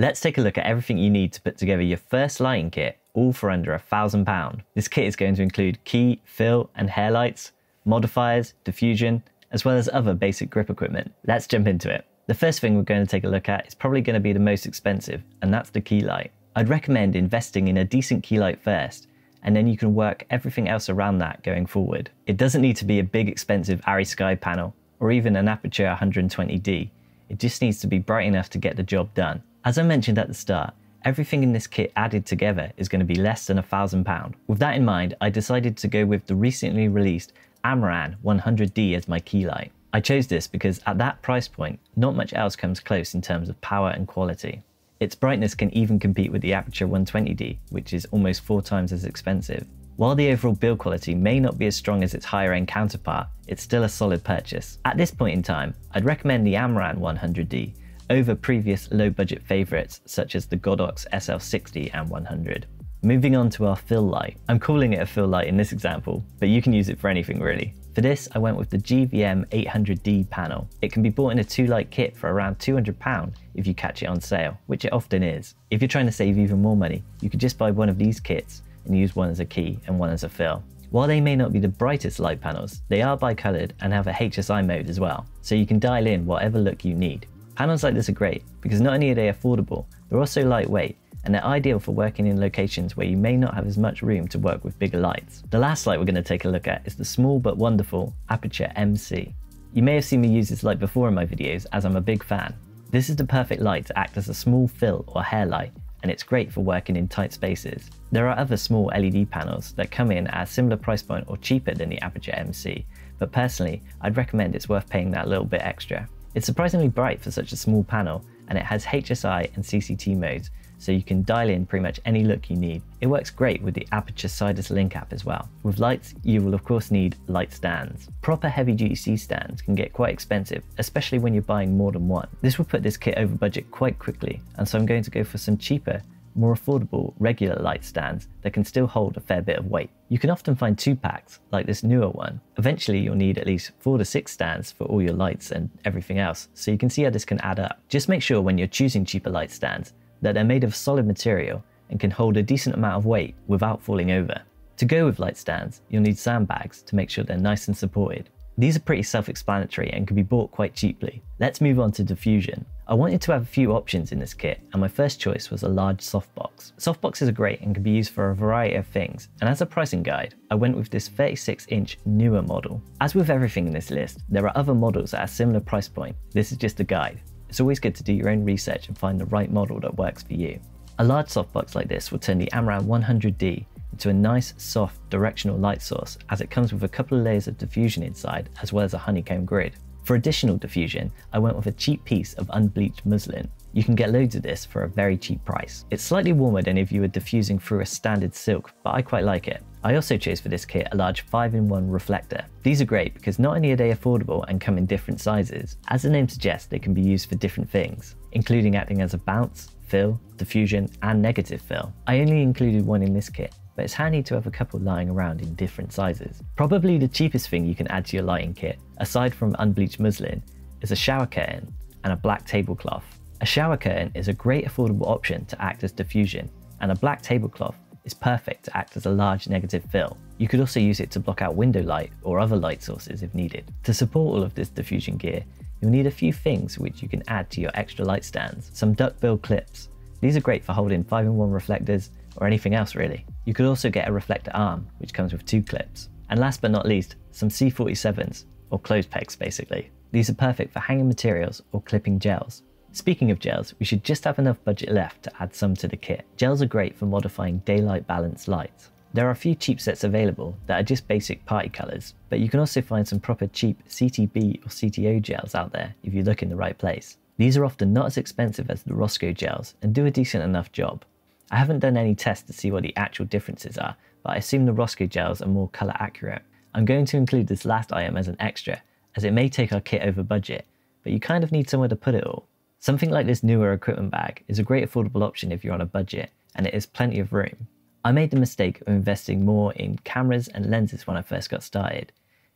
Let's take a look at everything you need to put together your first lighting kit, all for under £1,000. This kit is going to include key, fill and hair lights, modifiers, diffusion, as well as other basic grip equipment. Let's jump into it. The first thing we're going to take a look at is probably going to be the most expensive, and that's the key light. I'd recommend investing in a decent key light first, and then you can work everything else around that going forward. It doesn't need to be a big expensive Arri sky panel or even an Aputure 120D. It just needs to be bright enough to get the job done. As I mentioned at the start, everything in this kit added together is going to be less than £1,000. With that in mind, I decided to go with the recently released Amaran 100D as my key light. I chose this because at that price point, not much else comes close in terms of power and quality. Its brightness can even compete with the Aputure 120D, which is almost 4 times as expensive. While the overall build quality may not be as strong as its higher end counterpart, it's still a solid purchase. At this point in time, I'd recommend the Amaran 100D over previous low budget favourites such as the Godox SL60 and 100. Moving on to our fill light. I'm calling it a fill light in this example, but you can use it for anything really. For this, I went with the GVM 800D panel. It can be bought in a 2-light kit for around £200 if you catch it on sale, which it often is. If you're trying to save even more money, you could just buy one of these kits and use one as a key and one as a fill. While they may not be the brightest light panels, they are bi-coloured and have a HSI mode as well, so you can dial in whatever look you need. Panels like this are great because not only are they affordable, they're also lightweight, and they're ideal for working in locations where you may not have as much room to work with bigger lights. The last light we're going to take a look at is the small but wonderful Aputure MC. You may have seen me use this light before in my videos, as I'm a big fan. This is the perfect light to act as a small fill or hair light, and it's great for working in tight spaces. There are other small LED panels that come in at a similar price point or cheaper than the Aputure MC, but personally, I'd recommend it's worth paying that little bit extra. It's surprisingly bright for such a small panel, and it has HSI and CCT modes, so you can dial in pretty much any look you need. It works great with the Aputure Sidus Link app as well. With lights, you will of course need light stands. Proper heavy duty C stands can get quite expensive, especially when you're buying more than one. This will put this kit over budget quite quickly, and so I'm going to go for some cheaper, more affordable regular light stands that can still hold a fair bit of weight. You can often find 2-packs like this newer one. Eventually you'll need at least 4 to 6 stands for all your lights and everything else, so you can see how this can add up. Just make sure when you're choosing cheaper light stands that they're made of solid material and can hold a decent amount of weight without falling over. To go with light stands, you'll need sandbags to make sure they're nice and supported. These are pretty self-explanatory and can be bought quite cheaply. Let's move on to diffusion. I wanted to have a few options in this kit, and my first choice was a large softbox. Softboxes are great and can be used for a variety of things, and as a pricing guide, I went with this 36-inch Neewer model. As with everything in this list, there are other models at a similar price point. This is just a guide. It's always good to do your own research and find the right model that works for you. A large softbox like this will turn the Amaran 100D into a nice, soft, directional light source, as it comes with a couple of layers of diffusion inside, as well as a honeycomb grid. For additional diffusion, I went with a cheap piece of unbleached muslin. You can get loads of this for a very cheap price. It's slightly warmer than if you were diffusing through a standard silk, but I quite like it. I also chose for this kit a large 5-in-1 reflector. These are great because not only are they affordable and come in different sizes, as the name suggests, they can be used for different things, including acting as a bounce, fill, diffusion, and negative fill. I only included one in this kit, but it's handy to have a couple lying around in different sizes. Probably the cheapest thing you can add to your lighting kit, aside from unbleached muslin, is a shower curtain and a black tablecloth. A shower curtain is a great affordable option to act as diffusion, and a black tablecloth is perfect to act as a large negative fill. You could also use it to block out window light or other light sources if needed. To support all of this diffusion gear, you'll need a few things which you can add to your extra light stands. Some duckbill clips. These are great for holding 5-in-1 reflectors or anything else really. You could also get a reflector arm, which comes with 2 clips. And last but not least, some C47s, or clothes pegs basically. These are perfect for hanging materials or clipping gels. Speaking of gels, we should just have enough budget left to add some to the kit. Gels are great for modifying daylight balanced lights. There are a few cheap sets available that are just basic party colours, but you can also find some proper cheap CTB or CTO gels out there if you look in the right place. These are often not as expensive as the Rosco gels and do a decent enough job. I haven't done any tests to see what the actual differences are, but I assume the Rosco gels are more colour accurate. I'm going to include this last item as an extra, as it may take our kit over budget, but you kind of need somewhere to put it all. Something like this Neewer equipment bag is a great affordable option if you're on a budget, and it has plenty of room. I made the mistake of investing more in cameras and lenses when I first got started.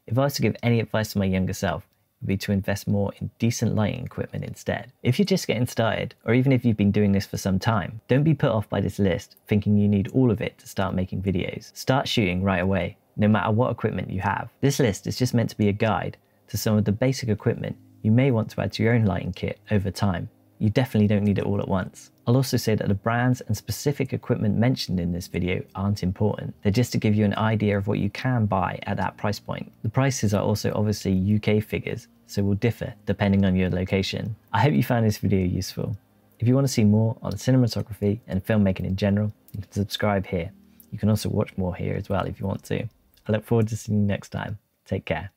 If I was to give any advice to my younger self, would be to invest more in decent lighting equipment instead. If you're just getting started, or even if you've been doing this for some time, don't be put off by this list thinking you need all of it to start making videos. Start shooting right away, no matter what equipment you have. This list is just meant to be a guide to some of the basic equipment you may want to add to your own lighting kit over time. You definitely don't need it all at once. I'll also say that the brands and specific equipment mentioned in this video aren't important. They're just to give you an idea of what you can buy at that price point. The prices are also obviously UK figures, so will differ depending on your location. I hope you found this video useful. If you want to see more on cinematography and filmmaking in general, you can subscribe here. You can also watch more here as well if you want to. I look forward to seeing you next time. Take care.